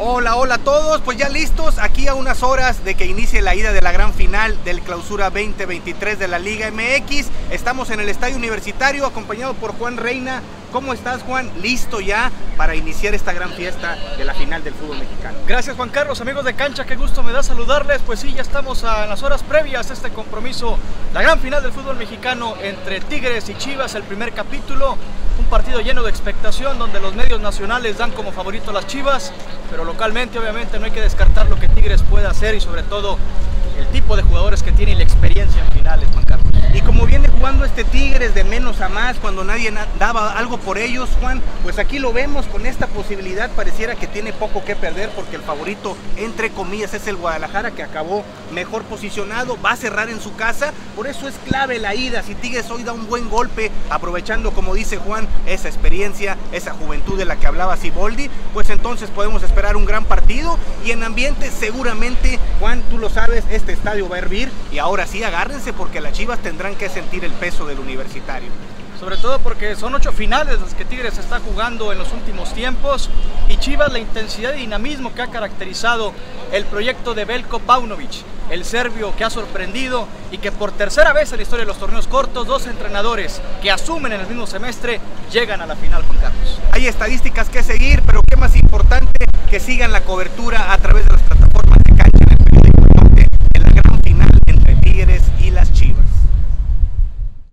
Hola, hola a todos, pues ya listos, aquí a unas horas de que inicie la ida de la gran final del Clausura 2023 de la Liga MX. Estamos en el Estadio Universitario acompañado por Juan Reina. ¿Cómo estás, Juan? ¿Listo ya para iniciar esta gran fiesta de la final del fútbol mexicano? Gracias, Juan Carlos, amigos de Cancha, qué gusto me da saludarles. Pues sí, ya estamos a las horas previas a este compromiso, la gran final del fútbol mexicano entre Tigres y Chivas, el primer capítulo. Un partido lleno de expectación donde los medios nacionales dan como favorito a las Chivas, pero localmente obviamente no hay que descartar lo que Tigres pueda hacer y sobre todo el tipo de jugadores que tiene y la experiencia en finales, Juan Carlos. Y como viene jugando este Tigres de menos a más, cuando nadie daba algo por ellos, Juan, pues aquí lo vemos con esta posibilidad. Pareciera que tiene poco que perder porque el favorito, entre comillas, es el Guadalajara, que acabó mejor posicionado, va a cerrar en su casa. Por eso es clave la ida. Si Tigres hoy da un buen golpe, aprovechando, como dice Juan, esa experiencia, esa juventud de la que hablaba Siboldi, pues entonces podemos esperar un gran partido. Y en ambiente, seguramente, Juan, tú lo sabes, este estadio va a hervir. Y ahora sí, agárrense porque las Chivas tendrán que sentir el peso del Universitario. Sobre todo porque son 8 finales las que Tigres está jugando en los últimos tiempos, y Chivas, la intensidad y dinamismo que ha caracterizado el proyecto de Belko Paunovic, el serbio que ha sorprendido y que por tercera vez en la historia de los torneos cortos, 2 entrenadores que asumen en el mismo semestre llegan a la final, Juan Carlos. Hay estadísticas que seguir, pero qué más importante que sigan la cobertura a través de las plataformas